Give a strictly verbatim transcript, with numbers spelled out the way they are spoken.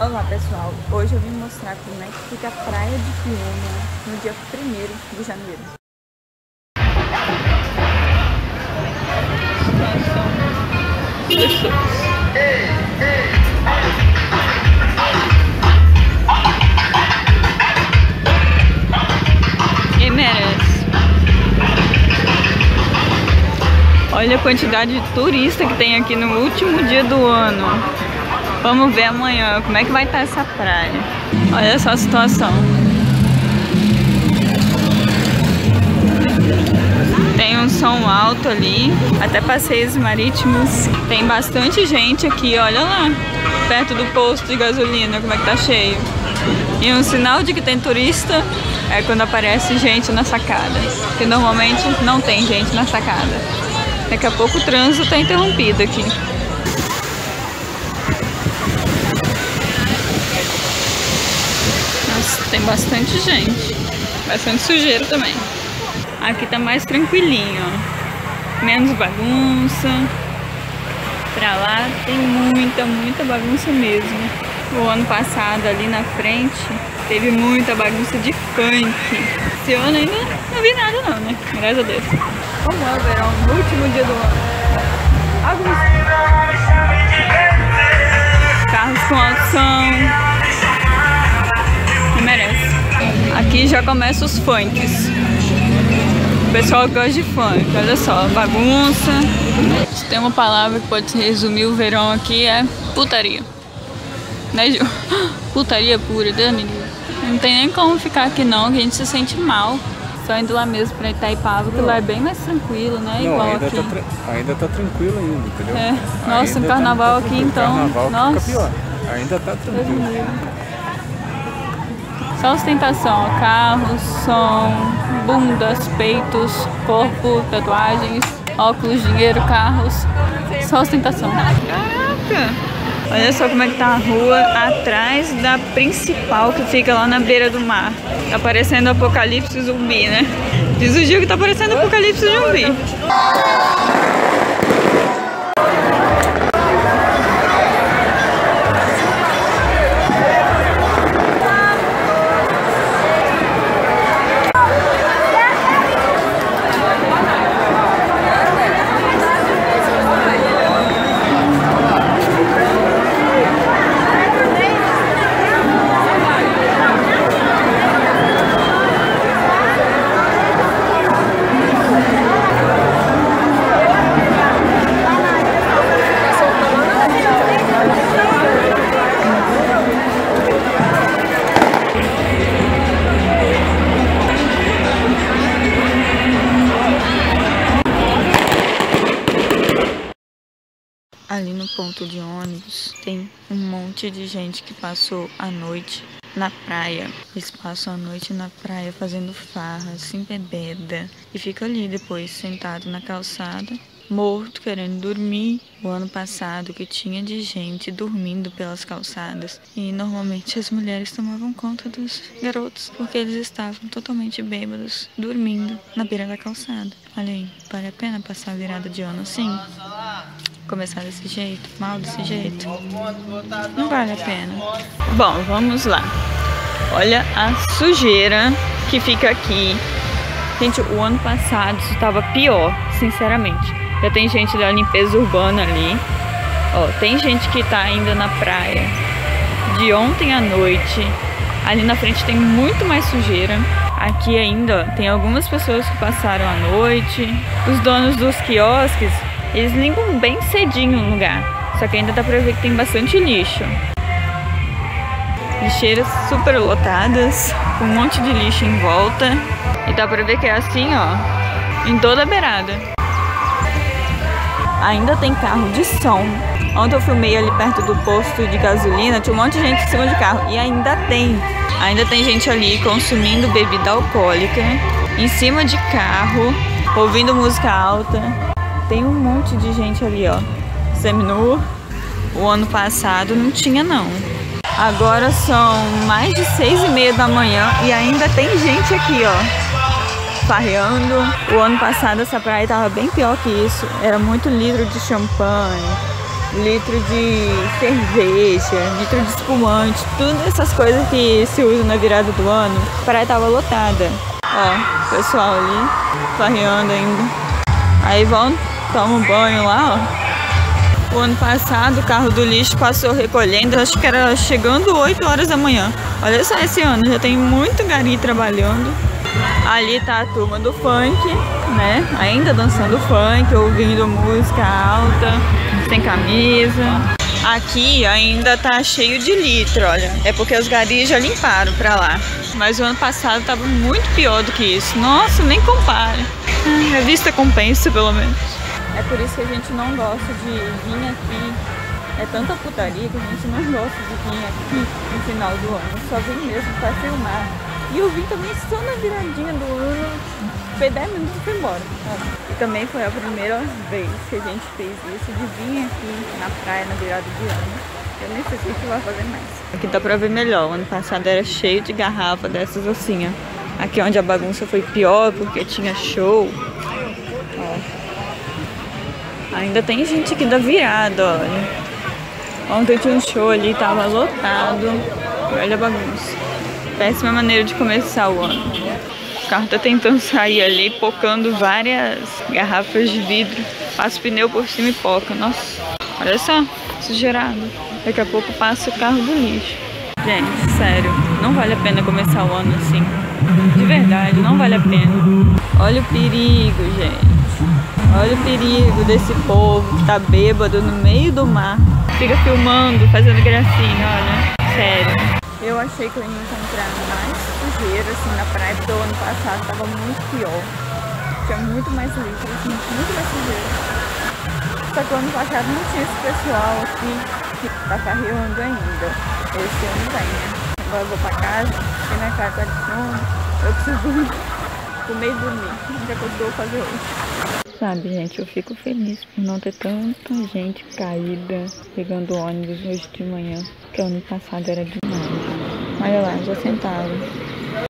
Olá pessoal, hoje eu vim mostrar como é que fica a praia de Piúma no dia primeiro de janeiro. E merece. Olha a quantidade de turista que tem aqui no último dia do ano. Vamos ver amanhã como é que vai estar essa praia. Olha só a situação. Tem um som alto ali, até passeios marítimos. Tem bastante gente aqui, olha lá, perto do posto de gasolina, como é que tá cheio. E um sinal de que tem turista é quando aparece gente na sacada, porque normalmente não tem gente na sacada. Daqui a pouco o trânsito tá interrompido aqui. Tem bastante gente, bastante sujeira também. Aqui tá mais tranquilinho, ó. Menos bagunça. Pra lá tem muita, muita bagunça mesmo. O ano passado ali na frente teve muita bagunça de funk. Esse ano ainda não vi nada não, né? Graças a Deus. Como é o verão, no último dia do ano. Alguns carros com alto som. Aqui já começam os funks. O pessoal gosta de funk, olha só, bagunça. Se tem uma palavra que pode resumir o verão aqui, é putaria. Né, Ju? Putaria pura, Dani. Não tem nem como ficar aqui não, que a gente se sente mal. Só indo lá mesmo pra Itaipava, que lá é bem mais tranquilo, né? Não, igual ainda aqui. Tá ainda tá tranquilo ainda, entendeu? É. Nossa, o um carnaval tá aqui então. Carnaval nossa. Fica pior. Ainda tá tranquilo. Só ostentação, ó, carros, som, bundas, peitos, corpo, tatuagens, óculos, dinheiro, carros, só ostentação. Caraca! Olha só como é que tá a rua atrás da principal que fica lá na beira do mar. Tá parecendo apocalipse zumbi, né? Diz o Gil que tá parecendo apocalipse zumbi. Ali no ponto de ônibus tem um monte de gente que passou a noite na praia. Eles passam a noite na praia fazendo farra, se embebeda. E fica ali depois sentado na calçada, morto, querendo dormir. O ano passado que tinha de gente dormindo pelas calçadas. E normalmente as mulheres tomavam conta dos garotos, porque eles estavam totalmente bêbados, dormindo na beira da calçada. Olha aí, vale a pena passar a virada de ano assim? Começar desse jeito, mal desse jeito, não vale a pena. Bom, vamos lá. Olha a sujeira que fica aqui. Gente, o ano passado estava pior, sinceramente. Já tem gente da limpeza urbana ali. Ó, tem gente que tá ainda na praia de ontem à noite. Ali na frente tem muito mais sujeira. Aqui ainda, ó, tem algumas pessoas que passaram a noite. Os donos dos quiosques, eles limpam bem cedinho o lugar, só que ainda dá pra ver que tem bastante lixo. Lixeiras super lotadas, com um monte de lixo em volta. E dá pra ver que é assim, ó, em toda a beirada. Ainda tem carro de som. Ontem eu filmei ali perto do posto de gasolina, tinha um monte de gente em cima de carro. E ainda tem. Ainda tem gente ali consumindo bebida alcoólica, em cima de carro, ouvindo música alta. Tem um monte de gente ali, ó, seminu. O ano passado não tinha, não. Agora são mais de seis e meia da manhã e ainda tem gente aqui, ó, farreando. O ano passado essa praia tava bem pior que isso. Era muito litro de champanhe, litro de cerveja, litro de espumante, todas essas coisas que se usam na virada do ano. A praia tava lotada. Ó, o pessoal ali, farreando ainda. Aí vão, tomam banho lá, ó. O ano passado o carro do lixo passou recolhendo, acho que era chegando oito horas da manhã. Olha só esse ano, já tem muito gari trabalhando. Ali tá a turma do funk, né? Ainda dançando funk, ouvindo música alta, sem camisa. Aqui ainda tá cheio de litro, olha. É porque os garis já limparam pra lá. Mas o ano passado tava muito pior do que isso. Nossa, nem compara. A vista compensa, pelo menos. É por isso que a gente não gosta de vir aqui. É tanta putaria que a gente não gosta de vir aqui no final do ano. Só vem mesmo pra filmar. E eu vim também só na viradinha do ano, foi dez minutos e foi embora. E também foi a primeira vez que a gente fez isso, de vir aqui na praia na virada de ano. Eu nem sei se vai fazer mais. Aqui dá pra ver melhor, o ano passado era cheio de garrafa dessas assim, ó. Aqui onde a bagunça foi pior, porque tinha show. Ó. Ainda tem gente aqui da virada, olha. Ontem tinha um show ali, tava lotado. Olha a bagunça. Péssima maneira de começar o ano. O carro tá tentando sair ali, pocando várias garrafas de vidro. Passa o pneu por cima e poca. Nossa, olha só, sujeirado. Daqui a pouco passa o carro do lixo. Gente, sério, não vale a pena começar o ano assim. De verdade, não vale a pena. Olha o perigo, gente. Olha o perigo desse povo que tá bêbado no meio do mar. Fica filmando, fazendo gracinha, olha. Sério. Eu achei que eu ia encontrar mais sujeira assim na praia, porque o ano passado tava muito pior. Tinha muito mais lixo, muito mais sujeira. Só que o ano passado não tinha esse pessoal aqui que tá carreando ainda. Esse ano tem, né? Agora eu vou pra casa, porque minha casa tá de sono, eu preciso dormir. Comer e dormir, que é o que eu vou fazer hoje. Sabe, gente, eu fico feliz por não ter tanta gente caída pegando ônibus hoje de manhã, porque o ano passado era demais. Olha lá, já sentaram.